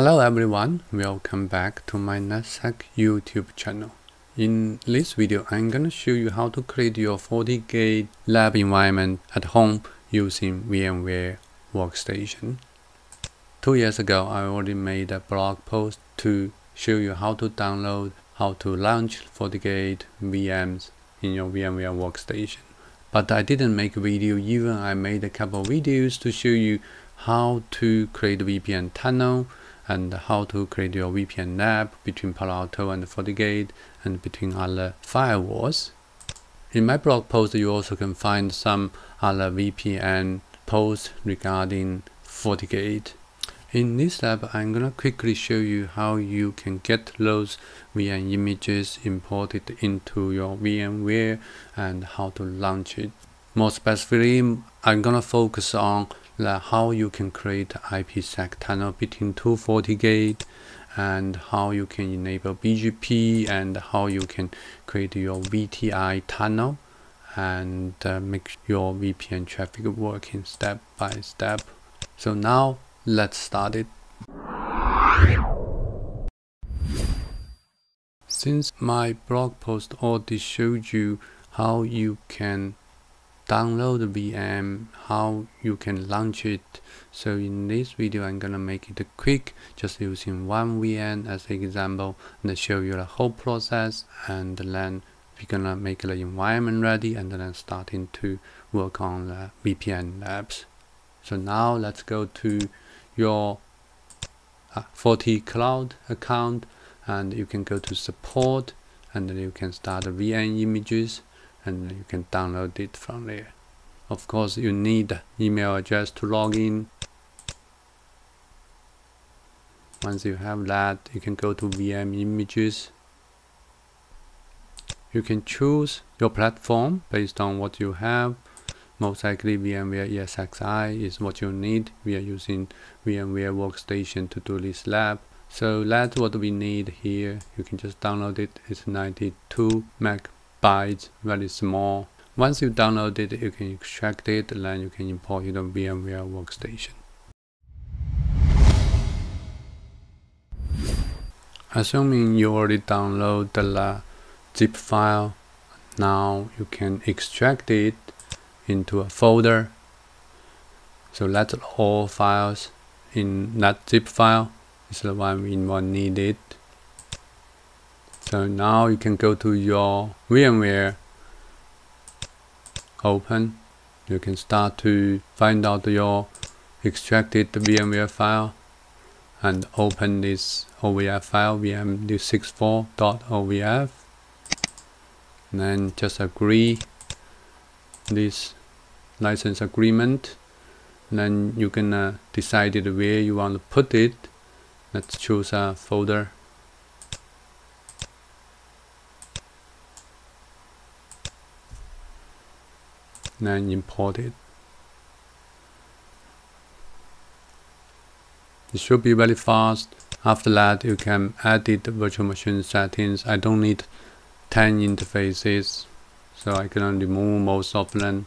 Hello everyone, welcome back to my NetSec YouTube channel. In this video, I'm going to show you how to create your FortiGate lab environment at home using VMware Workstation. 2 years ago, I already made a blog post to show you how to download, how to launch FortiGate VMs in your VMware Workstation. But I didn't make a video, even I made a couple of videos to show you how to create a VPN tunnel and how to create your VPN lab between Palo Alto and FortiGate and between other firewalls. In my blog post, you also can find some other VPN posts regarding FortiGate. In this lab, I'm going to quickly show you how you can get those VM images imported into your VMware and how to launch it. More specifically, I'm going to focus on how you can create IPsec tunnel between two FortiGate and how you can enable BGP and how you can create your VTI tunnel and make your VPN traffic working step by step. So now let's start it. Since my blog post already showed you how you can download the VM, how you can launch it. So in this video, I'm gonna make it quick, just using one VM as an example, and show you the whole process. And then we're gonna make the environment ready, and then starting to work on the VPN labs. So now let's go to your FortiCloud account, and you can go to support, and then you can start the VM images. And you can download it from there. Of course, you need email address to log in. Once you have that, you can go to VM images. You can choose your platform based on what you have. Most likely, VMware ESXi is what you need. We are using VMware Workstation to do this lab. So that's what we need here. You can just download it. It's 92 megabytes, very small. Once you download it, you can extract it, and then you can import it on VMware Workstation. Assuming you already download the zip file, now you can extract it into a folder. So that's all files in that zip file. It's the one we need it. So now you can go to your VMware, open, you can start to find out your extracted VMware file and open this OVF file, vmd64.ovf, and then just agree this license agreement, and then you can decide where you want to put it. Let's choose a folder. Then import it. It should be very fast. After that, you can edit virtual machine settings. I don't need 10 interfaces, so I can remove most of them.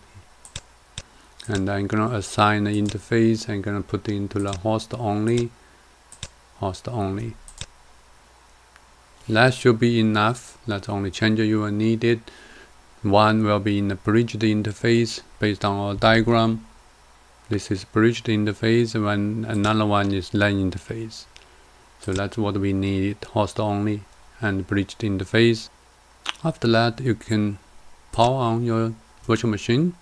And I'm gonna assign the interface. I'm gonna put it into the host only. Host only. That should be enough. That's the only change you will need it. One will be in the bridged interface based on our diagram. This is bridged interface, and another one is LAN interface. So that's what we need, host only and bridged interface. After that, you can power on your virtual machine.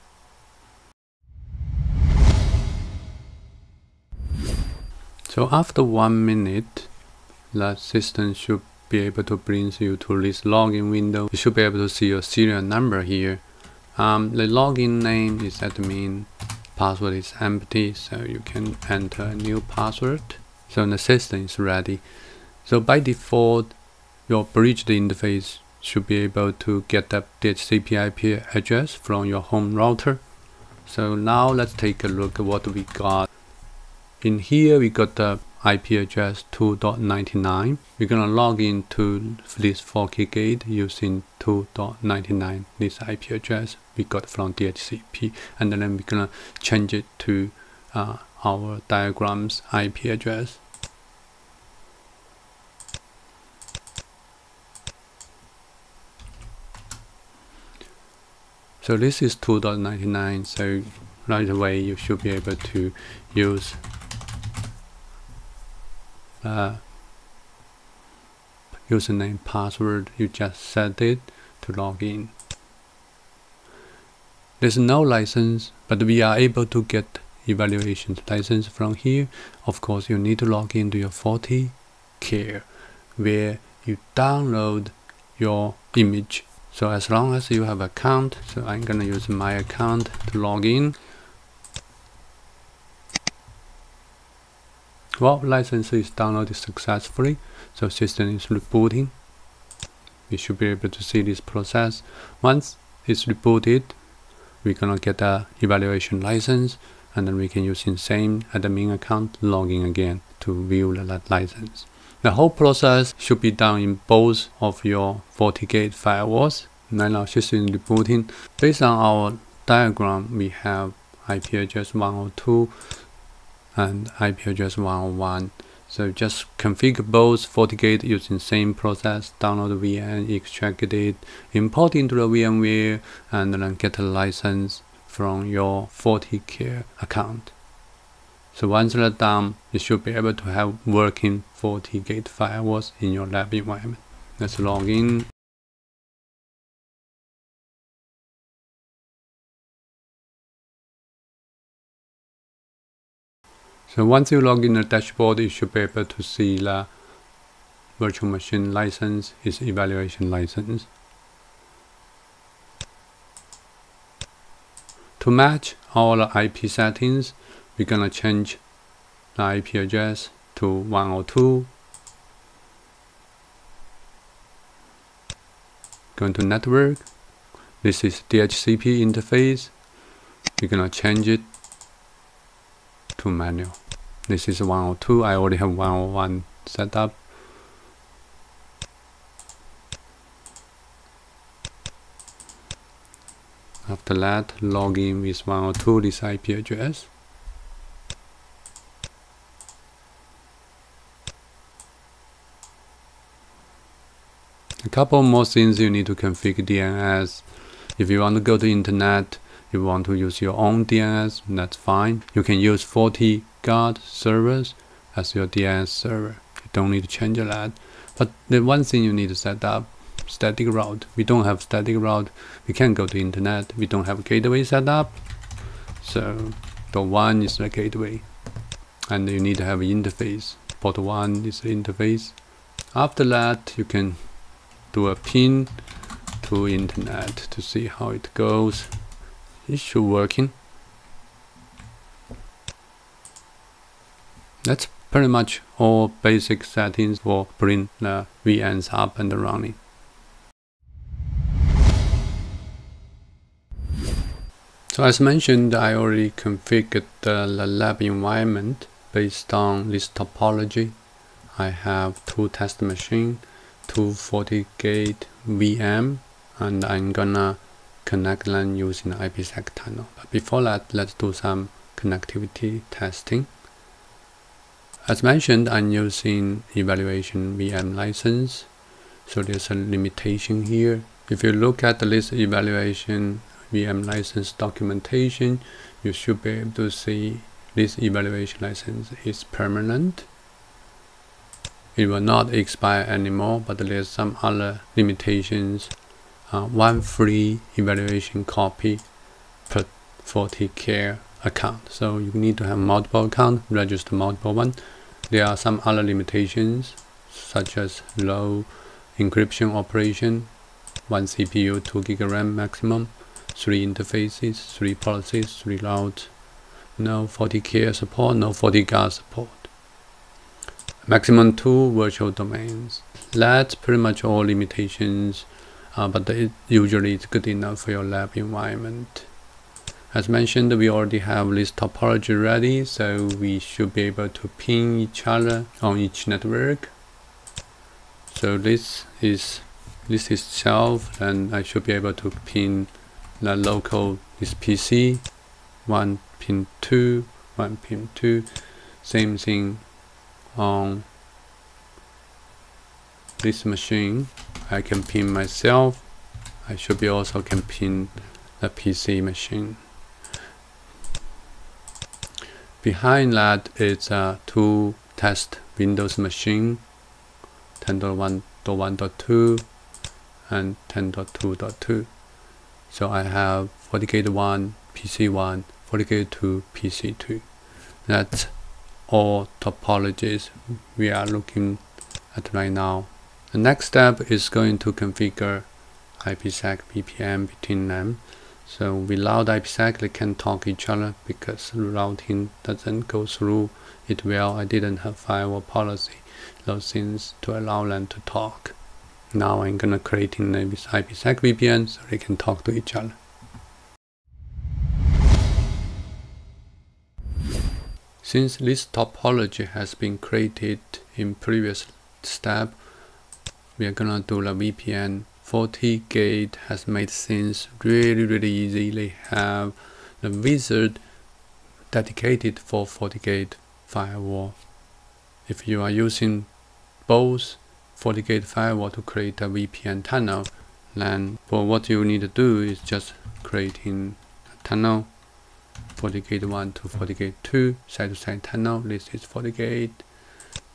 So after 1 minute, the system should be able to bring you to this login window. You should be able to see your serial number here. The login name is admin, password is empty, so you can enter a new password. So the system is ready. So by default, your bridged interface should be able to get the DHCP IP address from your home router. So now let's take a look at what we got. In here, we got the IP address 2.99. We're gonna log into this FortiGate using 2.99, this IP address we got from DHCP, and then we're gonna change it to our diagram's IP address. So this is 2.99, so right away you should be able to use username, password. You just set it to log in. There's no license, but we are able to get evaluation license from here. Of course, you need to log into your FortiCare, where you download your image. So as long as you have account, so I'm gonna use my account to log in. Well, license is downloaded successfully, so system is rebooting. We should be able to see this process. Once it's rebooted, we're gonna get a evaluation license, and then we can use the same admin account login again to view that license. The whole process should be done in both of your FortiGate firewalls. Right now, system is rebooting. Based on our diagram, we have IP address 102 and IP address 101. So just configure both FortiGate using the same process, download the VN, extract it, import into the VMware, and then get a license from your FortiCare account. So once that's done, you should be able to have working FortiGate firewalls in your lab environment. Let's log in. So once you log in the dashboard, you should be able to see the virtual machine license is evaluation license. To match all the IP settings, we're gonna change the IP address to 102. Going to network. This is DHCP interface. We're gonna change it to manual. This is 102. I already have 101 set up. After that, log in with 102, this IP address. A couple more things you need to configure DNS. If you want to go to internet, you want to use your own DNS, that's fine. You can use FortiGuard servers as your DNS server. You don't need to change that. But the one thing you need to set up, static route. We don't have static route. We can't go to internet. We don't have gateway set up. So the one is the gateway. And you need to have an interface. Port 1 is the interface. After that, you can do a pin to internet to see how it goes. It should working. That's pretty much all basic settings for bring the VNs up and running. So as mentioned, I already configured the lab environment based on this topology. I have two test machines, two FortiGate VM, and I'm gonna connect them using the IPsec tunnel. But before that, let's do some connectivity testing. As mentioned, I'm using evaluation VM license, so there's a limitation here. If you look at the list evaluation VM license documentation, you should be able to see this evaluation license is permanent. It will not expire anymore, but there's some other limitations. One free evaluation copy per FortiCare account. So you need to have multiple accounts, register multiple ones. There are some other limitations, such as low encryption operation, 1 CPU, 2 GB RAM maximum, 3 interfaces, 3 policies, 3 routes, no FortiCare support, no FortiGuard support. Maximum 2 virtual domains. That's pretty much all limitations, but usually it's good enough for your lab environment. As mentioned, we already have this topology ready, so we should be able to ping each other on each network. So this is self, and I should be able to ping the local this PC, one pin 2, one pin 2, same thing. On this machine, I can pin myself. I should be also can pin the PC machine. Behind that is two test Windows machine, 10.1.1.2 and 10.2.2. So I have FortiGate 1, PC1, FortiGate 2, PC2. That's all topologies we are looking at right now. The next step is going to configure IPsec VPN between them. So without IPsec, they can talk each other because routing doesn't go through it well. I didn't have firewall policy, those things to allow them to talk. Now I'm gonna create an IPsec VPN so they can talk to each other. Since this topology has been created in previous step, we are gonna do the VPN. FortiGate has made things really easy. They have the wizard dedicated for FortiGate firewall. If you are using both FortiGate firewall to create a VPN tunnel, then for what you need to do is just creating a tunnel, FortiGate 1 to FortiGate 2, side-to-side tunnel. This is FortiGate,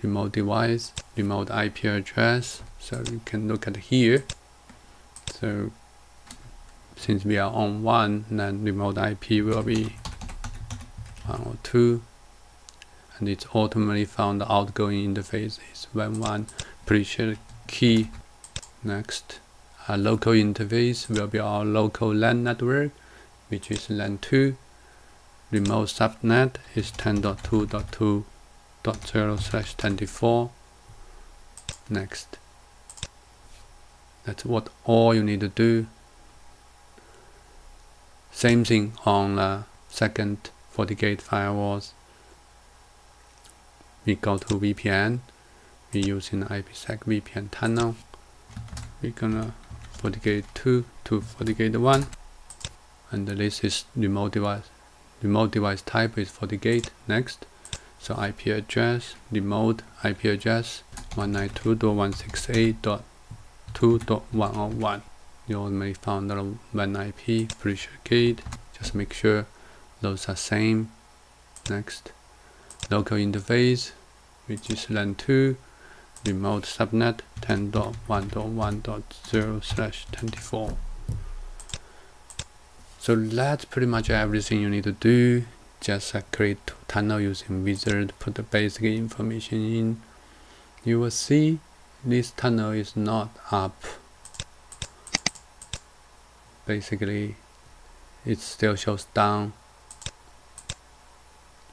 remote device, remote IP address. So you can look at here. So since we are on 1, then remote IP will be 102, and it's automatically found the outgoing interfaces when 1 pre-shared key. Next, our local interface will be our local LAN network, which is LAN 2. Remote subnet is 10.2.2.0/24. Next. That's what all you need to do. Same thing on the second FortiGate firewalls. We go to VPN. We're using IPsec VPN tunnel. We're gonna FortiGate 2 to FortiGate 1, and this is remote device. Remote device type is FortiGate. Next, so IP address, remote IP address 192.168.2.101. You already found the WAN IP, pre-shared key. Just make sure those are same. Next, local interface, which is LAN 2, remote subnet 10.1.1.0/24. So that's pretty much everything you need to do. Just create tunnel using wizard, put the basic information in. You will see this tunnel is not up. Basically, it still shows down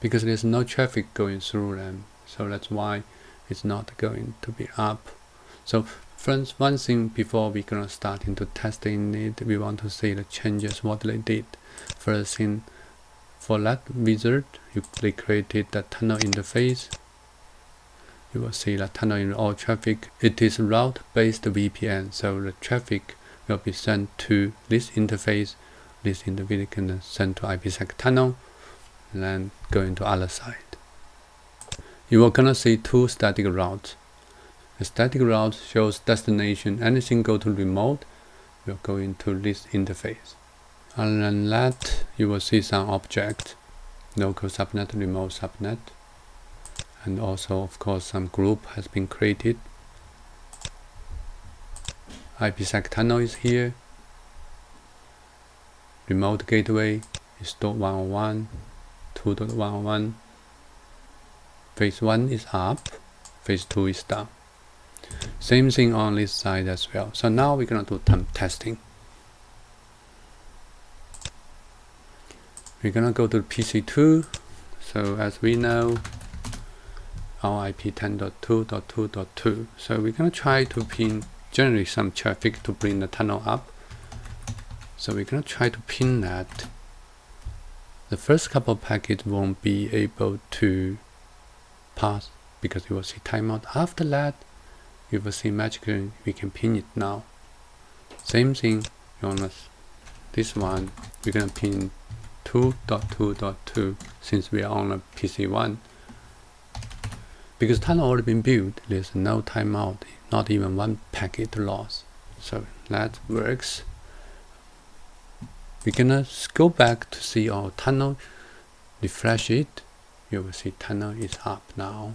because there's no traffic going through them. So that's why it's not going to be up. So friends, one thing before we're gonna start into testing it, we want to see the changes, what they did. First thing, for that wizard, they created the tunnel interface. You will see the tunnel in all traffic. It is route-based VPN, so the traffic will be sent to this interface. This interface can send to IPsec tunnel, and then going to other side. You are gonna see two static routes. The static route shows destination. Anything go to remote will go into this interface. Other than that, you will see some objects, local subnet, remote subnet, and also of course some group has been created. IPsec tunnel is here. Remote gateway is 0.101, 2.101. Phase 1 is up, phase 2 is down. Same thing on this side as well. So now we're gonna do some testing. We're gonna go to PC2. So as we know, our IP 10.2.2.2. So we're gonna try to generate some traffic to bring the tunnel up. So we're gonna try to pin that. The first couple of packets won't be able to pass because you will see timeout. After that, you will see magically we can pin it now. Same thing on this one. We're gonna pin 2.2.2 since we are on a PC1. Because tunnel already been built, there's no timeout, not even one packet loss. So that works. We're gonna go back to see our tunnel, refresh it. You will see tunnel is up now.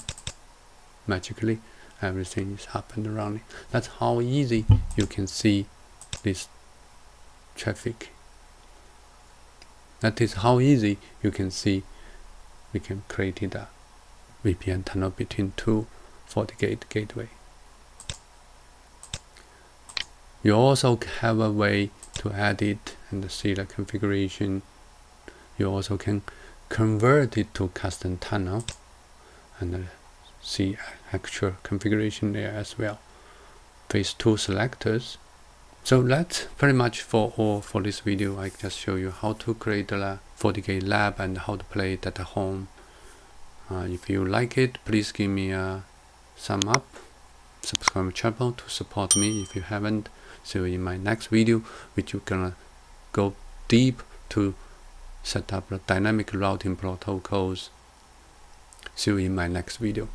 Magically, everything is up and running. That's how easy you can see this traffic. That is how easy you can see we can create a VPN tunnel between two FortiGate gateway. You also have a way to edit and see the configuration. You also can convert it to custom tunnel and see actual configuration there as well. Phase 2 selectors. So that's pretty much for all for this video. I just show you how to create a FortiGate lab and how to play it at home. If you like it, please give me a thumb up, subscribe to the channel to support me if you haven't. So in my next video, which you're gonna go deep to set up the dynamic routing protocols. See you in my next video.